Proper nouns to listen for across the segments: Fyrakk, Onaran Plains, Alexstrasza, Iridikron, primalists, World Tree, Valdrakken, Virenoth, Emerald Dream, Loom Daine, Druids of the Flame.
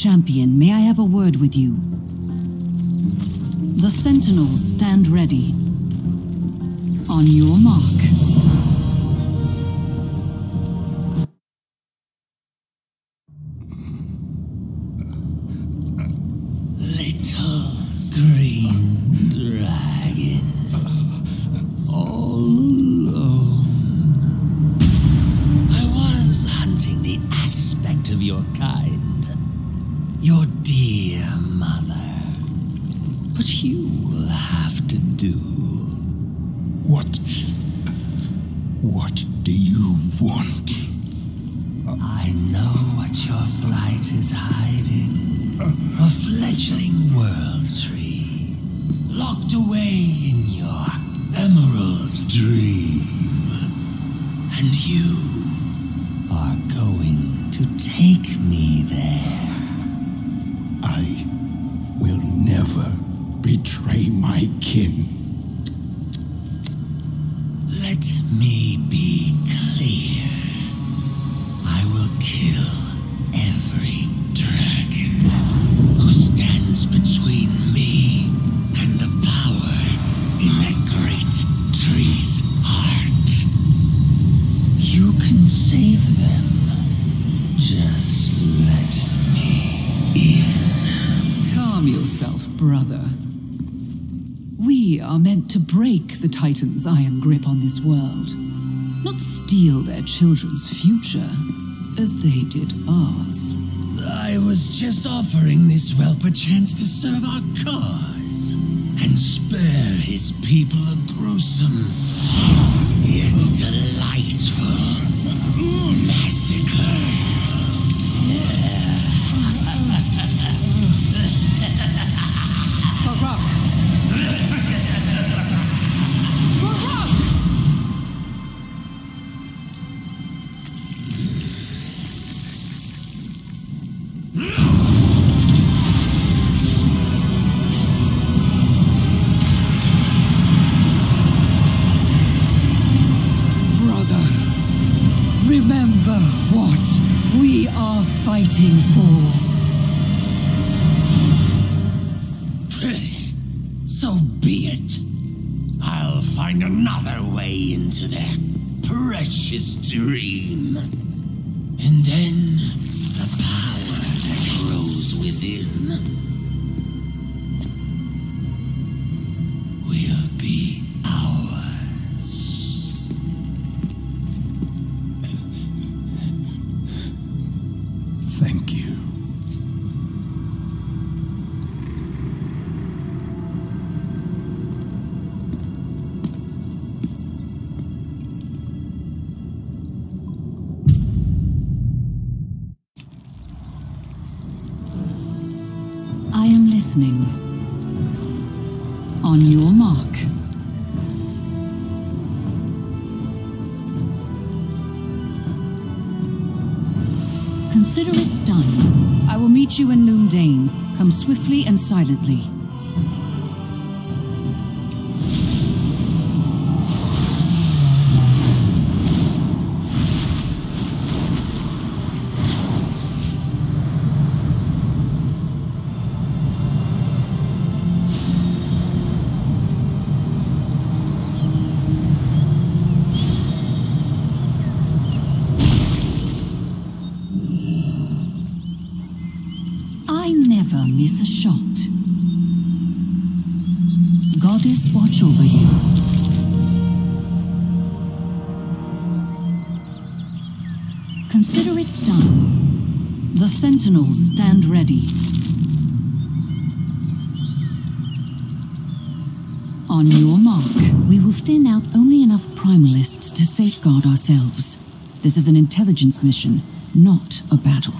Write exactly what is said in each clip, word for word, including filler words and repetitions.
Champion, may I have a word with you? The sentinels stand ready. On your mark. Titan's iron grip on this world, not steal their children's future as they did ours. I was just offering this whelp a chance to serve our cause and spare his people a gruesome yet delightful massacre. On your mark. Consider it done. I will meet you in Loom Daine. Come swiftly and silently. Stand ready. On your mark. We will thin out only enough primalists to safeguard ourselves. This is an intelligence mission, not a battle.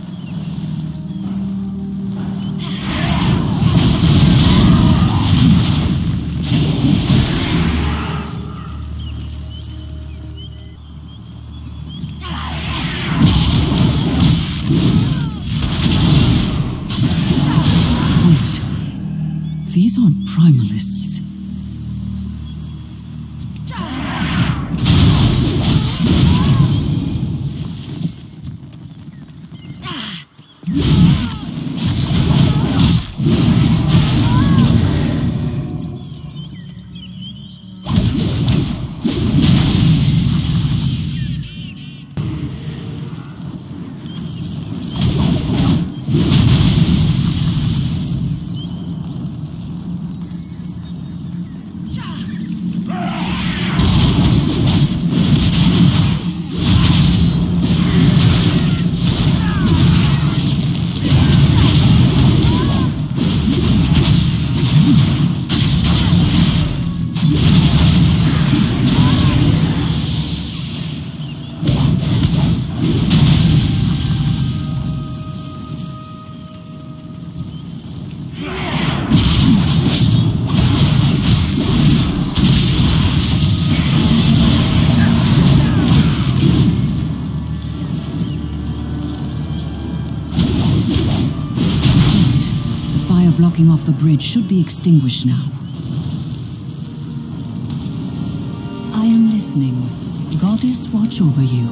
blocking off the bridge should be extinguished now. I am listening. Goddess, watch over you.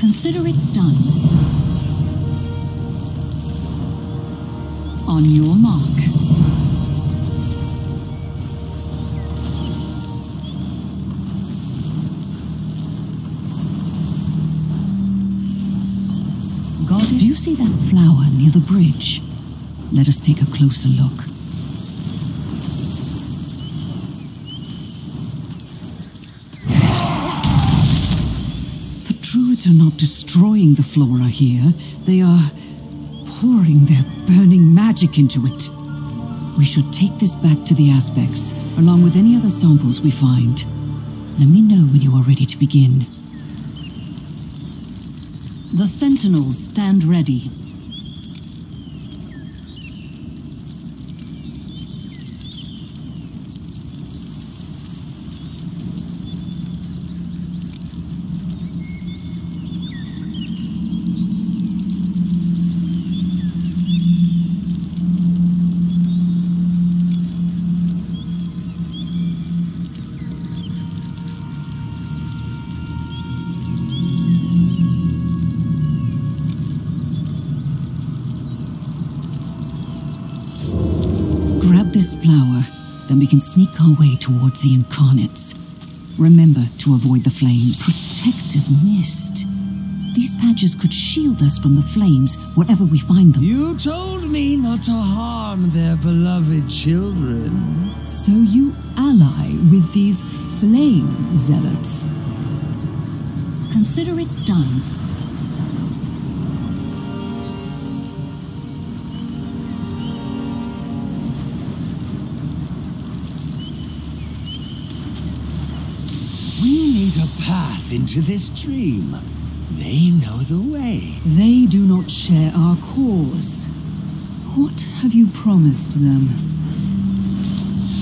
Consider it done. On your mark. Do you see that flower near the bridge? Let us take a closer look. The Druids are not destroying the flora here. They are pouring their burning magic into it. We should take this back to the aspects, along with any other samples we find. Let me know when you are ready to begin. The sentinels stand ready. We can sneak our way towards the incarnates. Remember to avoid the flames. Protective mist. These patches could shield us from the flames wherever we find them. You told me not to harm their beloved children. So you ally with these flame zealots. Consider it done. Path into this dream. They know the way. They do not share our cause. What have you promised them?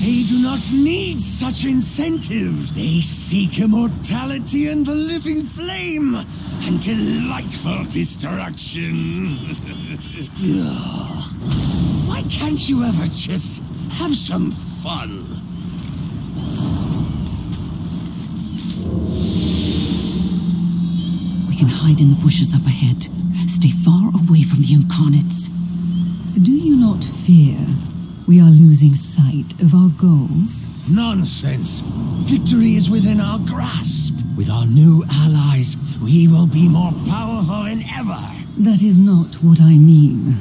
They do not need such incentives. They seek immortality and the living flame, and delightful destruction. Why can't you ever just have some fun? We can hide in the bushes up ahead. Stay far away from the incarnates. Do you not fear we are losing sight of our goals? Nonsense. Victory is within our grasp. With our new allies, we will be more powerful than ever. That is not what I mean,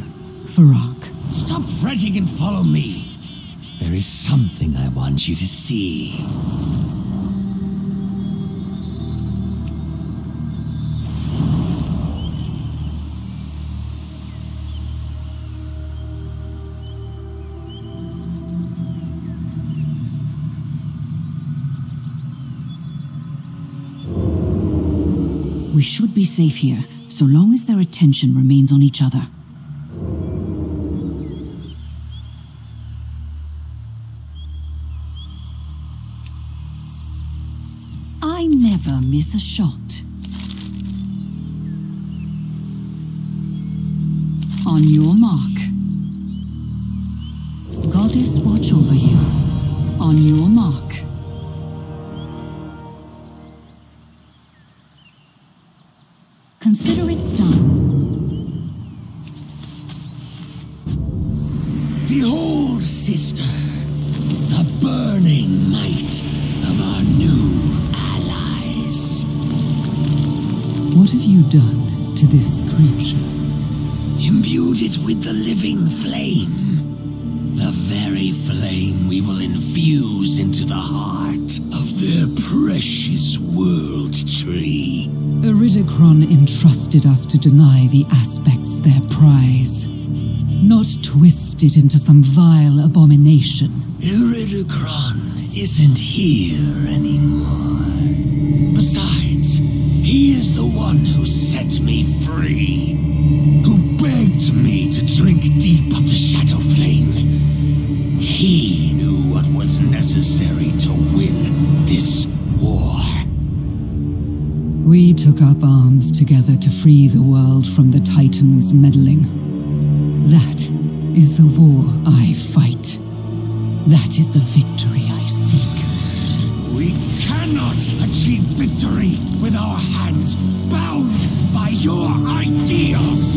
Fyrakk. Stop fretting and follow me. There is something I want you to see. We should be safe here, so long as their attention remains on each other. I never miss a shot. On your mark. Goddess, watch over you. On your mark. Consider it done. Behold, sister, the burning might of our new allies. What have you done to this creature? Imbued it with the living flame. The very flame we will infuse into the heart of their precious World Tree. Iridikron entrusted us to deny the aspects their prize, not twist it into some vile abomination. Iridikron isn't here anymore. Besides, he is the one who set me free, who begged me to drink deep of the shadow flame. He knew what was necessary to win this war. We took up arms together to free the world from the Titans' meddling. That is the war I fight. That is the victory I seek. We cannot achieve victory with our hands bound by your ideals!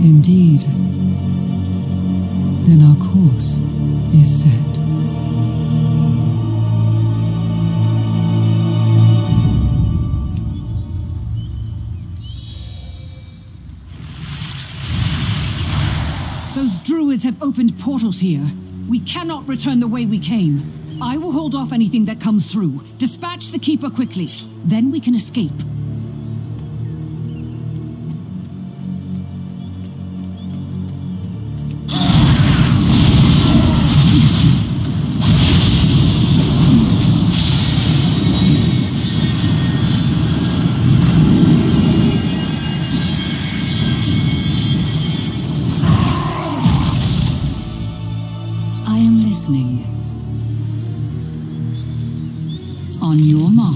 Indeed. Then our course is set. Those druids have opened portals here. We cannot return the way we came. I will hold off anything that comes through. Dispatch the Keeper quickly. Then we can escape. On your mark.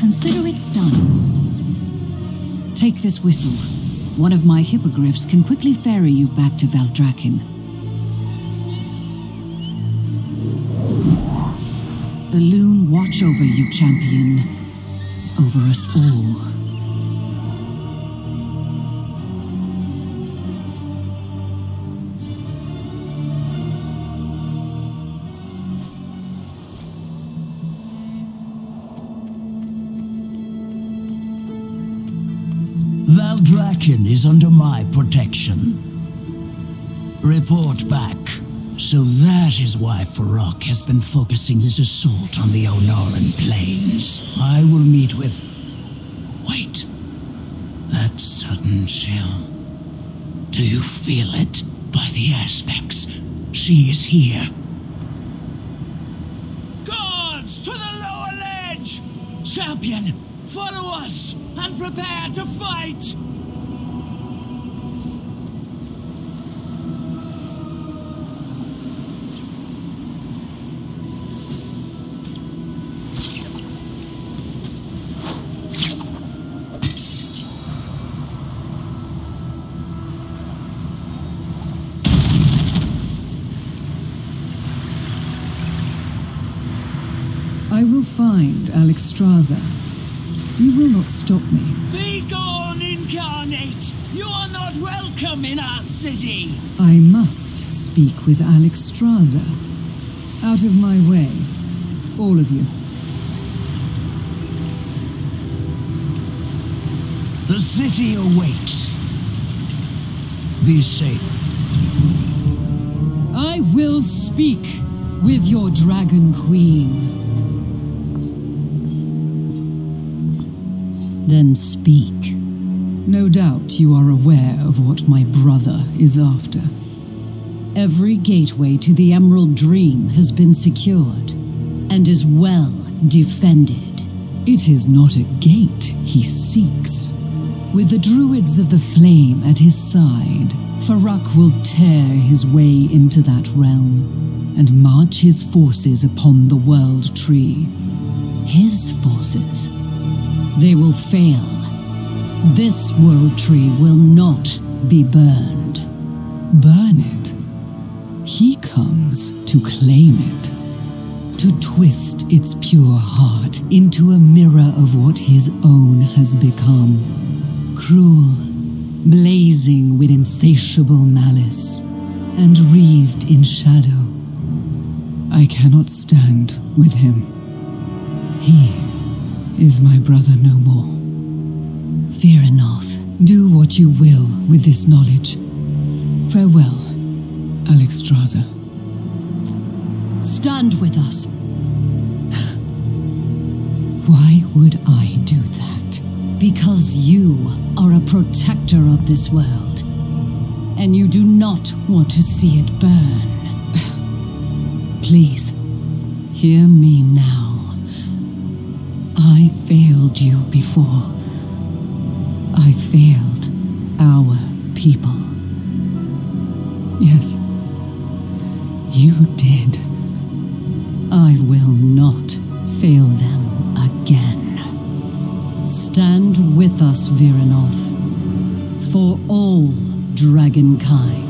Consider it done. Take this whistle. One of my hippogriffs can quickly ferry you back to Valdrakken. The loom watch over you, champion. Over us all. Valdrakken is under my protection. Report back. So that is why Fyrakk has been focusing his assault on the Onaran Plains. I will meet with... Wait. That sudden chill. Do you feel it? By the aspects. She is here. Guards, to the lower ledge! Champion, follow us and prepare to fight! I will find Alexstrasza. You will not stop me. Be gone, incarnate! You are not welcome in our city! I must speak with Alexstrasza. Out of my way, all of you. The city awaits. Be safe. I will speak with your Dragon Queen. Then speak. No doubt you are aware of what my brother is after. Every gateway to the Emerald Dream has been secured and is well defended. It is not a gate he seeks. With the Druids of the Flame at his side, Fyrakk will tear his way into that realm and march his forces upon the World Tree. His forces? They will fail. This World Tree will not be burned. Burn it? He comes to claim it. To twist its pure heart into a mirror of what his own has become. Cruel, blazing with insatiable malice, and wreathed in shadow. I cannot stand with him. He... is my brother no more. Virenoth, do what you will with this knowledge. Farewell, Alexstrasza. Stand with us. Why would I do that? Because you are a protector of this world, and you do not want to see it burn. Please, hear me now. I failed you before. I failed our people. Yes. for all dragonkind.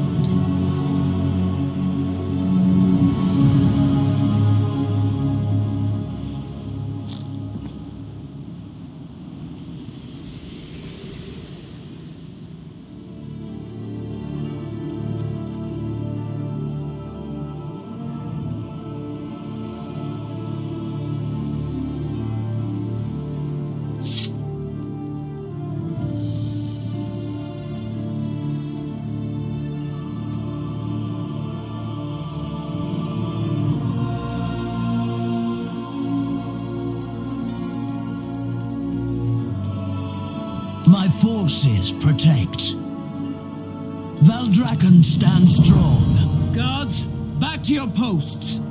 My forces protect. Valdrakken stands strong. Guards, back to your posts.